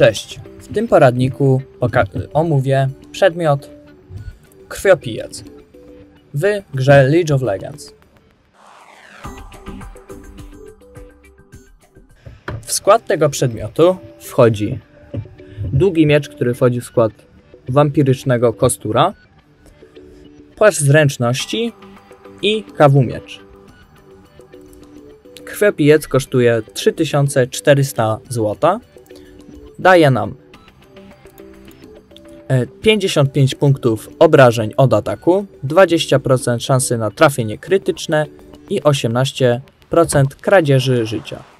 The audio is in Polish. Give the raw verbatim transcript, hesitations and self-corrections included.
Cześć, w tym poradniku omówię przedmiot Krwiopijec w grze League of Legends. W skład tego przedmiotu wchodzi długi miecz, który wchodzi w skład wampirycznego Kostura, płaszcz zręczności i kawumiecz. Krwiopijec kosztuje trzy tysiące czterysta złotych. Daje nam pięćdziesiąt pięć punktów obrażeń od ataku, dwadzieścia procent szansy na trafienie krytyczne i osiemnaście procent kradzieży życia.